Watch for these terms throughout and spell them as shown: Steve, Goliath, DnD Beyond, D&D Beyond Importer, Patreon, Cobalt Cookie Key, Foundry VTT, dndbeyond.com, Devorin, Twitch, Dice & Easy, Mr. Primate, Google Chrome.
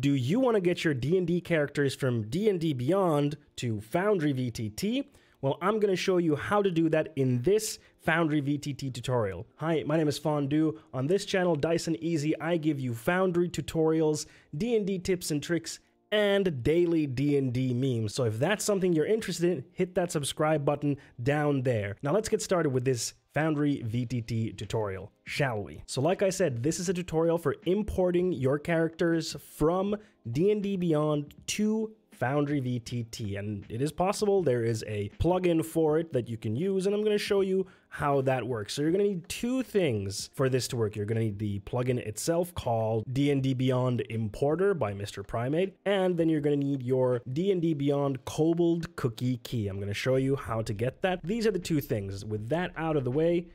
do you want to get your D&D characters from D&D Beyond to Foundry VTT? Well, I'm going to show you how to do that in this Foundry VTT tutorial. Hi, my name is Fondue. On this channel, Dice and Easy, I give you Foundry tutorials, D&D tips and tricks, and daily D&D memes. So if that's something you're interested in, hit that subscribe button down there. Now let's get started with this Foundry VTT tutorial, shall we? So like I said, this is a tutorial for importing your characters from D&D Beyond to Foundry VTT, and it is possible. There is a plugin for it that you can use, and I'm going to show you how that works. So you're going to need two things for this to work. You're going to need the plugin itself called D&D Beyond Importer by Mr. Primate, and then you're going to need your D&D Beyond Cobalt Cookie Key. I'm going to show you how to get that. These are the two things. With that out of the way,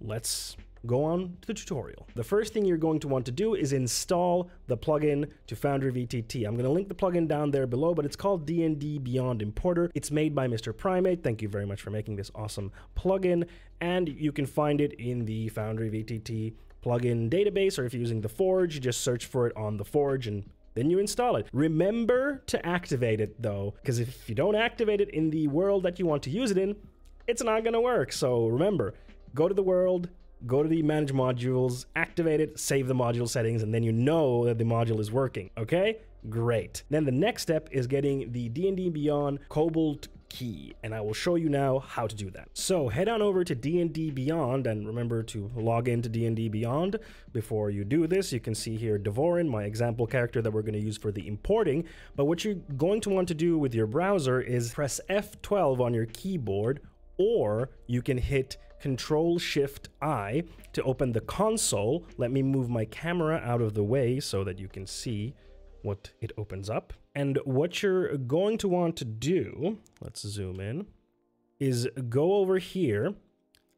let's go on to the tutorial. The first thing you're going to want to do is install the plugin to Foundry VTT. I'm going to link the plugin down there below, but it's called D&D Beyond Importer. It's made by Mr. Primate. Thank you very much for making this awesome plugin. And you can find it in the Foundry VTT plugin database, or if you're using the Forge, you just search for it on the Forge and then you install it. Remember to activate it though, because if you don't activate it in the world that you want to use it in, it's not going to work. So remember, go to the world, go to the manage modules, activate it, save the module settings, and then you know that the module is working. Okay, great. Then the next step is getting the D&D Beyond Cobalt Key, and I will show you now how to do that. So head on over to D&D Beyond, and remember to log into D&D Beyond before you do this. You can see here Devorin, my example character that we're going to use for the importing. But what you're going to want to do with your browser is press F12 on your keyboard, or you can hit Control-Shift-I to open the console. Let me move my camera out of the way so that you can see what it opens up. And what you're going to want to do, let's zoom in, is go over here.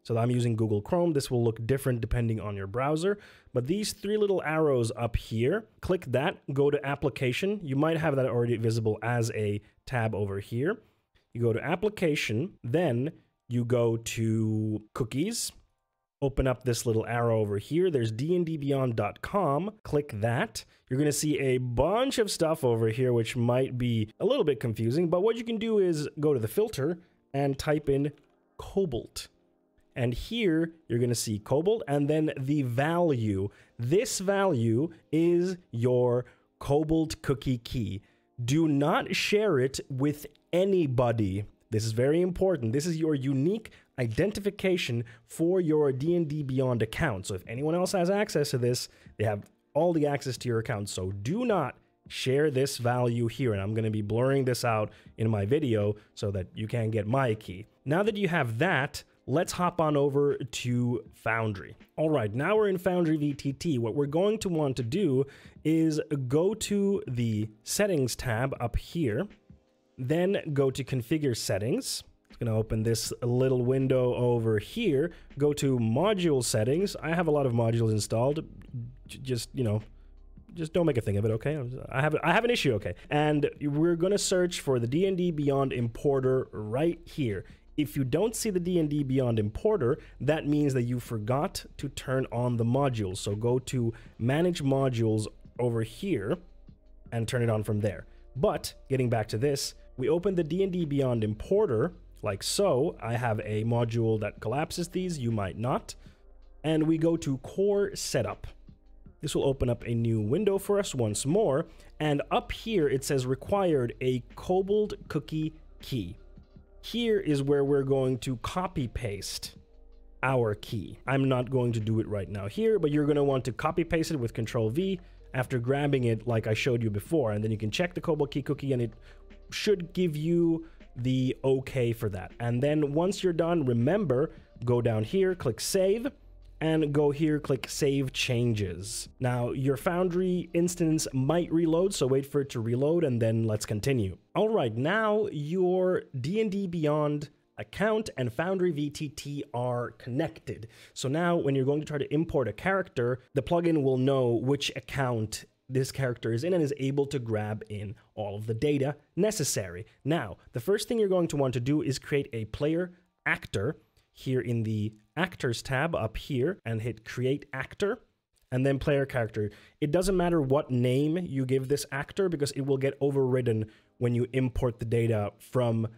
So I'm using Google Chrome. This will look different depending on your browser. But these three little arrows up here, click that, go to Application. You might have that already visible as a tab over here. You go to Application, then you go to Cookies, open up this little arrow over here. There's dndbeyond.com, click that. You're going to see a bunch of stuff over here, which might be a little bit confusing, but what you can do is go to the filter and type in Cobalt. And here you're going to see Cobalt and then the value. This value is your Cobalt Cookie Key. Do not share it with anybody. This is very important. This is your unique identification for your D&D Beyond account. So if anyone else has access to this, they have all the access to your account. So do not share this value here. And I'm going to be blurring this out in my video so that you can get my key. Now that you have that, let's hop on over to Foundry. All right, now we're in Foundry VTT. What we're going to want to do is go to the Settings tab up here. Then go to Configure Settings. It's going to open this little window over here. Go to Module Settings. I have a lot of modules installed. Just don't make a thing of it, okay? I have an issue, okay? And we're going to search for the D&D Beyond Importer right here. If you don't see the D&D Beyond Importer, that means that you forgot to turn on the modules. So go to Manage Modules over here and turn it on from there. But getting back to this, we open the D&D Beyond Importer like so. I have a module that collapses these, you might not. And we go to Core Setup. This will open up a new window for us once more. And up here, it says required a Cobalt Cookie Key. Here is where we're going to copy paste our key. I'm not going to do it right now here, but you're going to want to copy paste it with Control V after grabbing it like I showed you before, and then you can check the Cobalt Key Cookie and it should give you the okay for that. And then once you're done, remember, go down here, click Save, and go here, click Save Changes. Now, your Foundry instance might reload, so wait for it to reload, and then let's continue. All right, now your D&D Beyond account and Foundry VTT are connected. So now when you're going to try to import a character, the plugin will know which account this character is in and is able to grab in all of the data necessary. Now, the first thing you're going to want to do is create a player actor here in the Actors tab up here and hit Create Actor. and then player character. It doesn't matter what name you give this actor because it will get overridden when you import the data from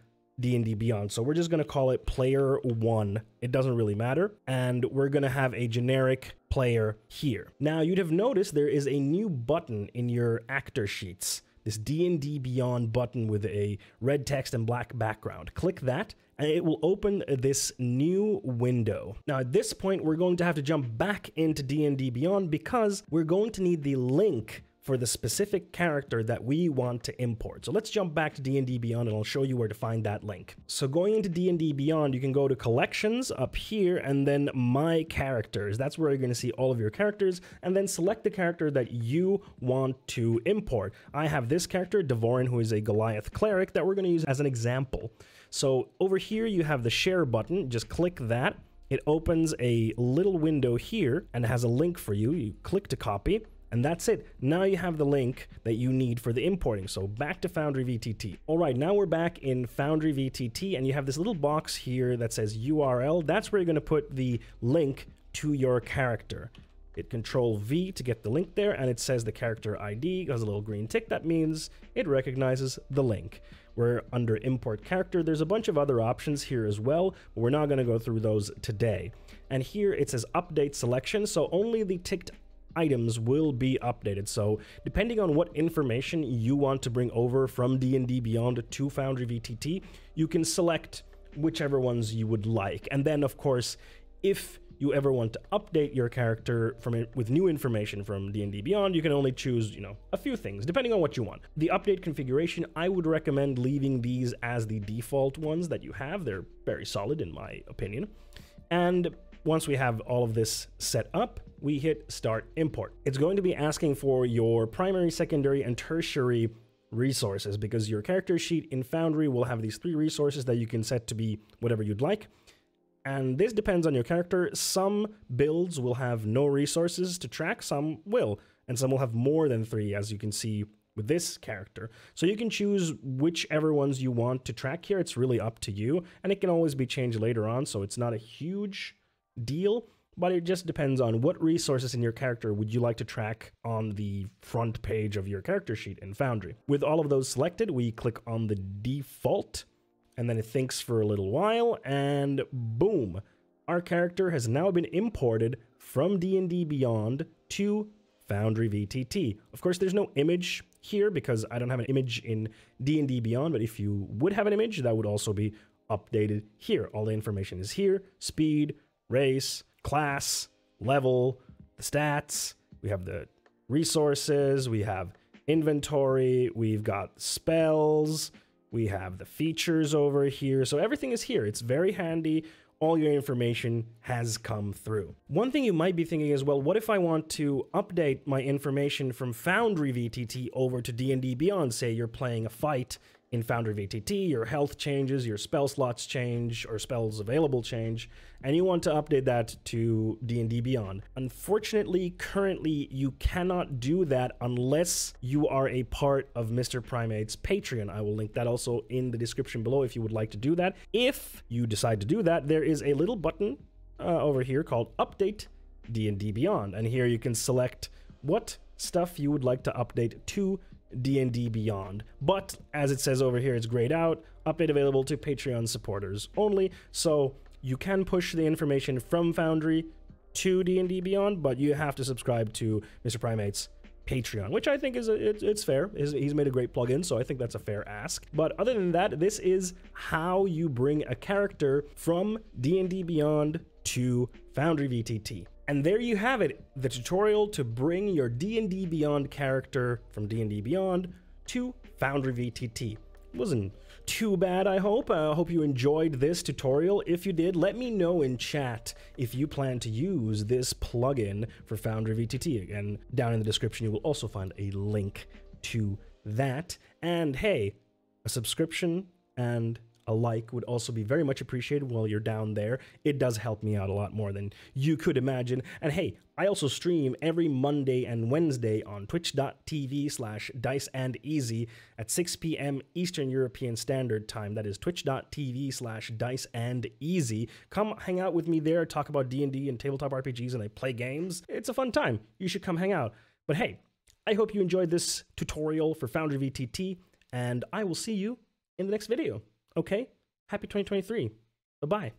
D&D Beyond. So we're just going to call it player one. It doesn't really matter. And we're going to have a generic player here. Now you'd have noticed there is a new button in your actor sheets. This D&D Beyond button with a red text and black background. Click that and it will open this new window. Now at this point, we're going to have to jump back into D&D Beyond because we're going to need the link for the specific character that we want to import. So let's jump back to D&D Beyond and I'll show you where to find that link. So going into D&D Beyond, you can go to collections up here and then my characters. That's where you're gonna see all of your characters and then select the character that you want to import. I have this character, Devorin, who is a Goliath cleric that we're gonna use as an example. So over here you have the share button, just click that. It opens a little window here and it has a link for you. You click to copy. And that's it. Now you have the link that you need for the importing. So back to Foundry VTT. All right, now we're back in Foundry VTT and you have this little box here that says URL. That's where you're going to put the link to your character. Hit Control V to get the link there and it says the character ID, has a little green tick. That means it recognizes the link. We're under import character. There's a bunch of other options here as well, but we're not going to go through those today. And here it says update selection. So only the ticked items will be updated. So depending on what information you want to bring over from D&D Beyond to Foundry VTT, you can select whichever ones you would like. And then of course, if you ever want to update your character with new information from D&D Beyond, you can only choose, you know, a few things, depending on what you want. The update configuration, I would recommend leaving these as the default ones that you have. They're very solid in my opinion. And once we have all of this set up, we hit Start Import. It's going to be asking for your primary, secondary, and tertiary resources because your character sheet in Foundry will have these three resources that you can set to be whatever you'd like. And this depends on your character. Some builds will have no resources to track, some will, and some will have more than three, as you can see with this character. So you can choose whichever ones you want to track here. It's really up to you, and it can always be changed later on, so it's not a huge deal, but it just depends on what resources in your character would you like to track on the front page of your character sheet in Foundry. With all of those selected, we click on the default and then it thinks for a little while and boom, our character has now been imported from D&D Beyond to Foundry VTT. Of course, there's no image here because I don't have an image in D&D Beyond, but if you would have an image, that would also be updated here. All the information is here, speed, race, class, level, the stats, we have the resources, we have inventory, we've got spells, we have the features over here. So everything is here. It's very handy. All your information has come through. One thing you might be thinking is, well, what if I want to update my information from Foundry VTT over to D&D Beyond? Say you're playing a fight in Foundry VTT, your health changes, your spell slots change, or spells available change, and you want to update that to D&D Beyond. Unfortunately, currently, you cannot do that unless you are a part of Mr. Primate's Patreon. I will link that also in the description below if you would like to do that. If you decide to do that, there is a little button over here called Update D&D Beyond, and here you can select what stuff you would like to update to D&D Beyond, but as it says over here, it's grayed out, update available to Patreon supporters only. So you can push the information from Foundry to D&D Beyond, but you have to subscribe to Mr. Primate's Patreon, which I think is it's fair. He's made a great plugin, so I think that's a fair ask. But other than that, this is how you bring a character from D&D Beyond to Foundry VTT. And there you have it, the tutorial to bring your D&D Beyond character from D&D Beyond to Foundry VTT. It wasn't too bad, I hope. I hope you enjoyed this tutorial. If you did, let me know in chat if you plan to use this plugin for Foundry VTT. Again, down in the description, you will also find a link to that. And hey, a subscription and a like would also be very much appreciated while you're down there. It does help me out a lot more than you could imagine. And hey, I also stream every Monday and Wednesday on twitch.tv/diceandeasy at 6 p.m. Eastern European Standard Time. That is twitch.tv/diceandeasy. Come hang out with me there, talk about D&D and tabletop RPGs, and I play games. It's a fun time. You should come hang out. But hey, I hope you enjoyed this tutorial for Foundry VTT, and I will see you in the next video. Okay? Happy 2023. Bye-bye.